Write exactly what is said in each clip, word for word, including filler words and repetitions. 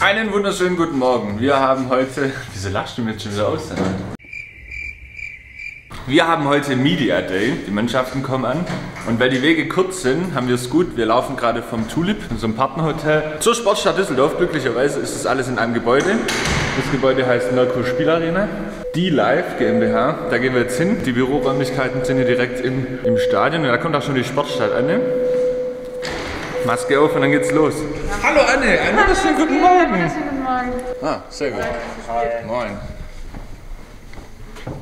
Einen wunderschönen guten Morgen. Wir haben heute... Wieso lachst du mir jetzt schon wieder aus? Wir haben heute Media Day, die Mannschaften kommen an und weil die Wege kurz sind, haben wir es gut. Wir laufen gerade vom Tulip, in so einem Partnerhotel, zur Sportstadt Düsseldorf. Glücklicherweise ist das alles in einem Gebäude. Das Gebäude heißt Neuko Spielarena, Die Live GmbH. Da gehen wir jetzt hin. Die Büroräumlichkeiten sind hier direkt im, im Stadion und da kommt auch schon die Sportstadt an. Maske auf und dann geht's los. Hallo Anne, einen wunderschönen guten Morgen. Wunderschönen guten Morgen. Ah, sehr gut. Moin.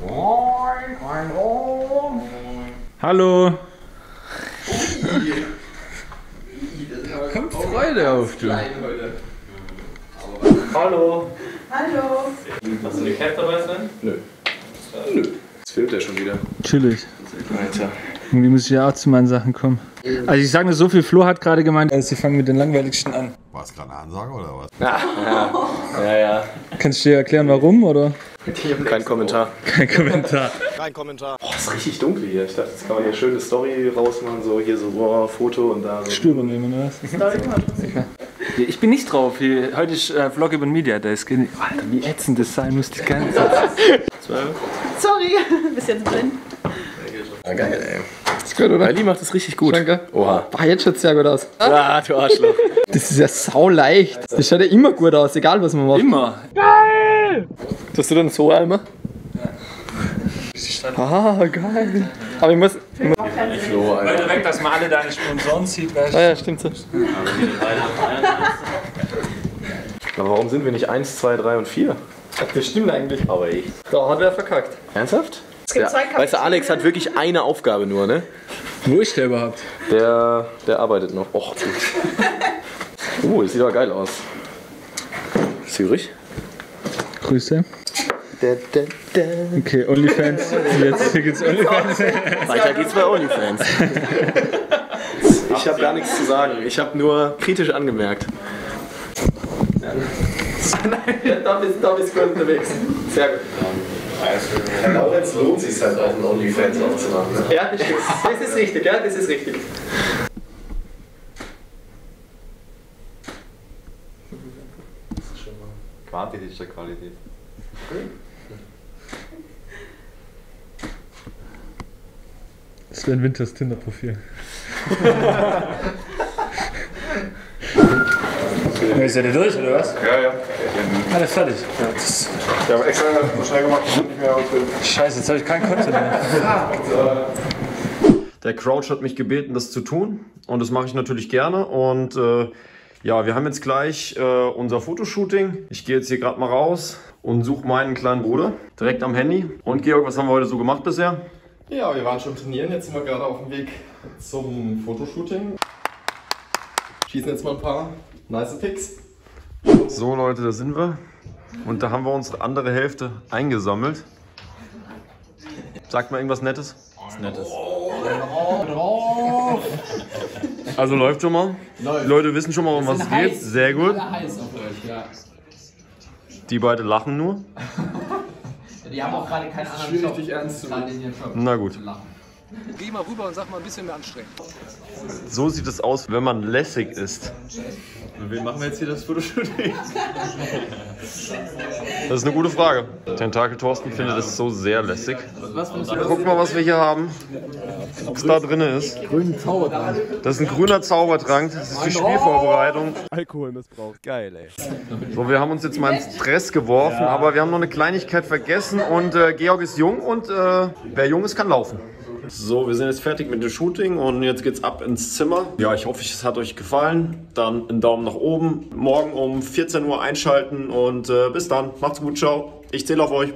Moin, moin, moin. Hallo. Da kommt Freude auf, du. Hallo. Hallo. Hast du eine Cap dabei sein? Nö. Nö. Jetzt filmt er schon wieder. Chillig. Alter. Irgendwie muss ich ja auch zu meinen Sachen kommen. Also ich sage nur so viel, Flo hat gerade gemeint, sie fangen mit den langweiligsten an. War es gerade eine Ansage oder was? Ja, ja, ja, ja. Kannst du dir erklären warum, oder? Kein Kommentar. Kein Kommentar. Kein Kommentar. Boah, ist richtig dunkel hier. Ich dachte, jetzt kann man hier schöne Story rausmachen, so hier so oh, Foto und da so. Störung nehmen, oder was? Ich bin nicht drauf. Hier. Heute ist äh, Vlog über den Media Day. Alter, wie ätzend das sein muss die ganze Zeit. Sorry, bist jetzt blind. Ja, geil, ey. Das ist gut, oder? Ali macht das richtig gut. Danke. Oha. Boah, jetzt schaut es sehr gut aus. Ah, du Arschloch. Das ist ja sauleicht. Das schaut ja immer gut aus, egal was man macht. Immer. Geil! Tust du dann so einmal? Ja. Ah, geil. Aber ich muss... Ich muss weil direkt, dass man alle deine Sponsoren sieht, weißt du? Ah ja, stimmt so. Aber warum sind wir nicht eins, zwei, drei und vier? Das stimmt eigentlich. Aber ich. Da hat er verkackt. Ernsthaft? Es gibt ja zwei Kapitel. Weißt du, Alex hat wirklich eine Aufgabe nur, ne? Wo ist der überhaupt? Der, der arbeitet noch. Och, gut. Uh, das sieht aber geil aus. Zürich. Grüße. Da, da, da. Okay, OnlyFans. Jetzt hier geht's OnlyFans. Weiter geht's bei OnlyFans. Ich habe gar nichts zu sagen. Ich habe nur kritisch angemerkt. Nein, da bist du gut unterwegs. Sehr gut. Genau, jetzt lohnt es sich halt auch, einen OnlyFans aufzumachen. Ne? Ja, das stimmt. Das ist richtig, ja, das ist richtig. Quantität ist ja Qualität. Das wäre ein Winters Tinder-Profil. Ist ja der durch, oder was? Ja, ja. Alles fertig. Ja. Ich habe extra so schnell gemacht, dass ich nicht mehr ausbilden. Scheiße, jetzt habe ich keinen Content mehr. Der Crouch hat mich gebeten, das zu tun. Und das mache ich natürlich gerne. Und äh, ja, wir haben jetzt gleich äh, unser Fotoshooting. Ich gehe jetzt hier gerade mal raus und suche meinen kleinen Bruder. Direkt am Handy. Und Georg, was haben wir heute so gemacht bisher? Ja, wir waren schon trainieren. Jetzt sind wir gerade auf dem Weg zum Fotoshooting. Schießen jetzt mal ein paar nice Picks. So Leute, da sind wir und da haben wir unsere andere Hälfte eingesammelt. Sagt mal irgendwas Nettes. Was Nettes. Also läuft schon mal. Läuft. Die Leute wissen schon mal, um was es heiß. geht. Sehr gut. Heiß auf euch, ja. Die beiden lachen nur. Die haben auch gerade keinen anderen Job. Richtig ernst zu nehmen. Na gut. Geh mal rüber und sag mal ein bisschen mehr anstrengend. So sieht es aus, wenn man lässig ist. Mit wem machen wir jetzt hier das Fotoshooting? Das ist eine gute Frage. Tentakel Thorsten findet es so sehr lässig. Guck mal, was wir hier haben. Was da drin ist. Das ist ein grüner Zaubertrank. Das ist die Spielvorbereitung. Alkoholmissbrauch. Geil, ey. So, wir haben uns jetzt mal ins Stress geworfen, aber wir haben noch eine Kleinigkeit vergessen. Und äh, Georg ist jung und äh, wer jung ist, kann laufen. So, wir sind jetzt fertig mit dem Shooting und jetzt geht's ab ins Zimmer. Ja, ich hoffe, es hat euch gefallen. Dann einen Daumen nach oben. Morgen um vierzehn Uhr einschalten und äh, bis dann. Macht's gut, ciao. Ich zähle auf euch.